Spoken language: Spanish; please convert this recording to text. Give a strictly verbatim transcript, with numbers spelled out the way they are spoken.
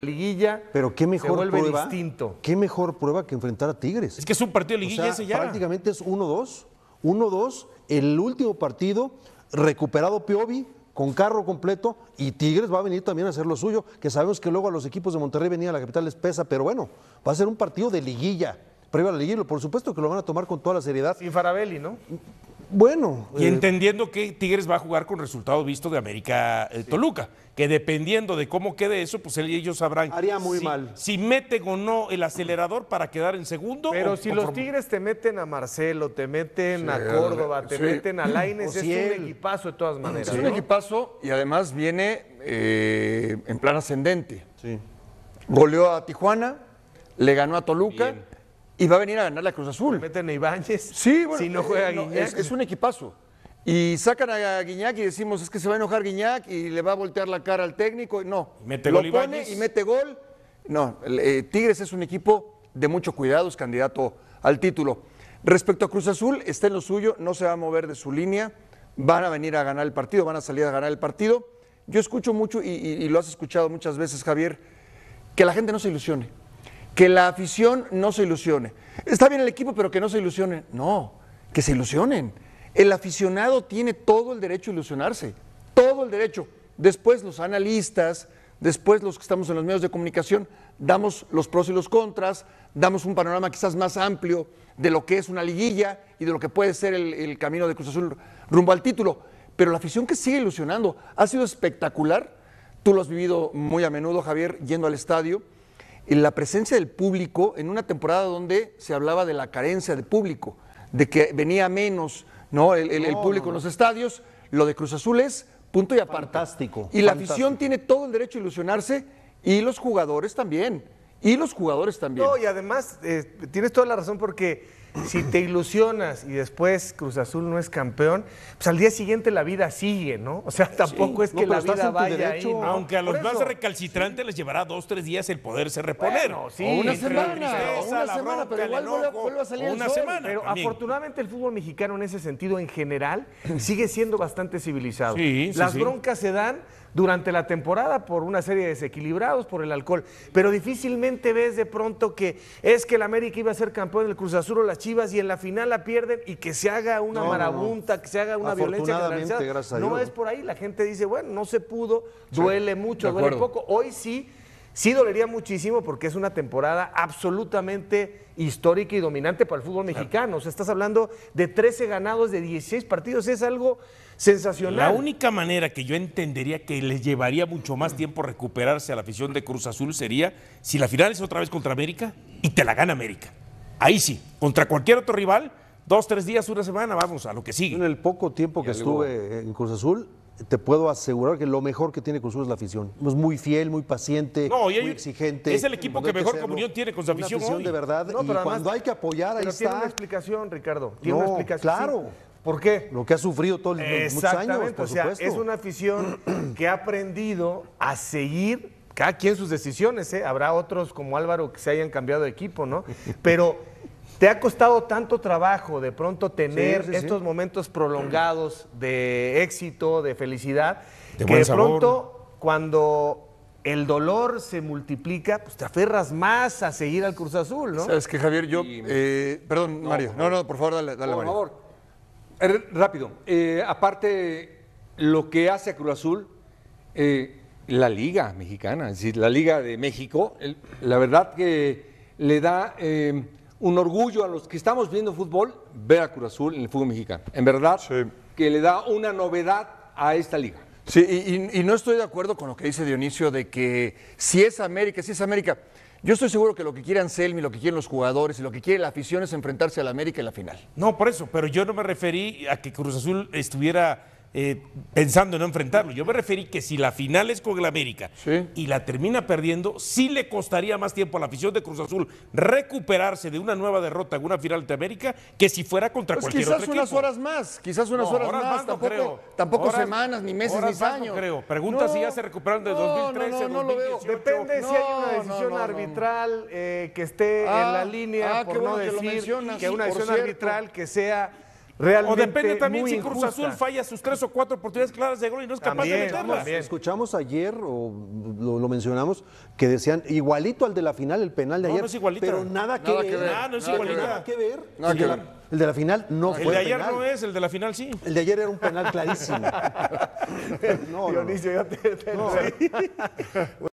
Liguilla, pero qué mejor se vuelve prueba, distinto. Qué mejor prueba que enfrentar a Tigres. Es que es un partido de Liguilla, o sea, ese ya. Prácticamente es uno dos. uno dos, el último partido, recuperado Piovi, con carro completo, y Tigres va a venir también a hacer lo suyo, que sabemos que luego a los equipos de Monterrey venía a la capital les pesa, pero bueno, va a ser un partido de liguilla, previo a la liguilla, por supuesto que lo van a tomar con toda la seriedad. Y Farabelli, ¿no? Bueno. Y eh... entendiendo que Tigres va a jugar con resultados vistos de América eh, sí. Toluca, que dependiendo de cómo quede eso, pues él y ellos sabrán. Haría muy si, mal. Si meten o no el acelerador para quedar en segundo. Pero o, si o los form... Tigres te meten a Marcelo, te meten sí, a Córdoba, sí. te meten a Lainez, si es él... un equipazo de todas maneras. Sí. Es un equipazo y además viene eh, en plan ascendente. Sí. Goleó a Tijuana, le ganó a Toluca. Bien. Y va a venir a ganar la Cruz Azul. Meten a Ibáñez. Sí, bueno. Si no juega Guiñac. Es, es un equipazo. Y sacan a Guiñac y decimos, es que se va a enojar Guiñac y le va a voltear la cara al técnico. No. Mete gol Ibáñez. Y mete gol. No, eh, Tigres es un equipo de mucho cuidado, es candidato al título. Respecto a Cruz Azul, está en lo suyo, no se va a mover de su línea. Van a venir a ganar el partido, van a salir a ganar el partido. Yo escucho mucho, y, y, y lo has escuchado muchas veces, Javier, que la gente no se ilusione. Que la afición no se ilusione. Está bien el equipo, pero que no se ilusionen. No, que se ilusionen. El aficionado tiene todo el derecho a ilusionarse, todo el derecho. Después los analistas, después los que estamos en los medios de comunicación, damos los pros y los contras, damos un panorama quizás más amplio de lo que es una liguilla y de lo que puede ser el, el camino de Cruz Azul rumbo al título. Pero la afición que sigue ilusionando ha sido espectacular. Tú lo has vivido muy a menudo, Javier, yendo al estadio. La presencia del público en una temporada donde se hablaba de la carencia de público, de que venía menos no el, el, no, el público no. en los estadios, lo de Cruz Azul es punto y aparte. Fantástico. Y la fantástico. afición tiene todo el derecho a ilusionarse y los jugadores también, y los jugadores también. No, y además eh, tienes toda la razón porque si te ilusionas y después Cruz Azul no es campeón, pues al día siguiente la vida sigue, ¿no? O sea, tampoco sí, es que no, la vida vaya ahí, ¿no? Aunque a los más recalcitrantes sí. les llevará dos, tres días el poderse reponer. Bueno, sí, o una semana, tristeza, o una semana, bronca, pero igual enojo, vuelve a salir una el sol. Semana, pero también. Afortunadamente el fútbol mexicano en ese sentido, en general, sigue siendo bastante civilizado. Sí, sí, Las sí. broncas se dan durante la temporada por una serie de desequilibrados, por el alcohol, pero difícilmente ves de pronto que es que el América iba a ser campeón del Cruz Azul o las Chivas y en la final la pierden y que se haga una no, marabunta, que se haga una violencia generalizada. No es por ahí, la gente dice, bueno, no se pudo, duele sí, mucho, duele poco. Hoy sí, sí dolería muchísimo porque es una temporada absolutamente histórica y dominante para el fútbol mexicano. O sea, estás hablando de trece ganados de dieciséis partidos, es algo sensacional. La única manera que yo entendería que les llevaría mucho más tiempo recuperarse a la afición de Cruz Azul sería si la final es otra vez contra América y te la gana América. Ahí sí, contra cualquier otro rival, dos, tres días, una semana, vamos a lo que sigue. En el poco tiempo que estuve en Cruz Azul, te puedo asegurar que lo mejor que tiene Cruz Azul es la afición. Es muy fiel, muy paciente, no, muy exigente. Es el equipo que mejor comunión tiene con su afición. Una afición de verdad, no, y además, cuando hay que apoyar, ahí está. Tiene una explicación, Ricardo. Tiene no, una explicación. Claro. Sí. ¿Por qué? Lo que ha sufrido todos muchos años, por o sea, supuesto. Es una afición que ha aprendido a seguir cada quien sus decisiones, ¿eh? Habrá otros como Álvaro que se hayan cambiado de equipo, ¿no? Pero te ha costado tanto trabajo de pronto tener sí, sí, estos sí. momentos prolongados de éxito, de felicidad, de que de pronto cuando el dolor se multiplica, pues te aferras más a seguir al Cruz Azul, ¿no? Sabes que Javier, yo... Y... Eh, perdón, no, Mario. No, no, por favor, dale, dale por Mario. Por favor, rápido. Eh, aparte, lo que hace a Cruz Azul... Eh, La Liga Mexicana, es decir, la Liga de México, el, la verdad que le da eh, un orgullo a los que estamos viendo fútbol, ver a Cruz Azul en el fútbol mexicano. En verdad sí. que le da una novedad a esta liga. Sí, y, y, y no estoy de acuerdo con lo que dice Dionisio de que si es América, si es América. Yo estoy seguro que lo que quiere Anselmi, lo que quieren los jugadores y lo que quiere la afición es enfrentarse a la América en la final. No, por eso, pero yo no me referí a que Cruz Azul estuviera... Eh, pensando en no enfrentarlo. Yo me referí que si la final es con el América sí. y la termina perdiendo, sí le costaría más tiempo a la afición de Cruz Azul recuperarse de una nueva derrota en una final de América que si fuera contra pues cualquier otro equipo. Quizás unas horas más, quizás unas no, horas, horas más, más tampoco, creo. tampoco horas, semanas, ni meses, ni años. No creo. Pregunta no, si ya se recuperaron de dos mil trece, no, no, no, dos mil dieciocho. No depende no, si hay una decisión no, no, arbitral eh, que esté ah, en la línea, ah, por no bueno decir que, que una decisión arbitral que sea realmente. O depende también muy si Cruz injusta. Azul falla sus tres o cuatro oportunidades claras de gol y no es capaz también, de meterlas. También. Escuchamos ayer, o lo, lo mencionamos, que decían igualito al de la final, el penal de no, ayer. No es igualito. Pero nada, nada que, que ver. Nada, no es nada igualito. Nada que ver. Nada que ver. El de la final no el fue. El de ayer penal. No es, el de la final sí. El de ayer era un penal clarísimo. No, no, no. Dionisio, ya te, te no.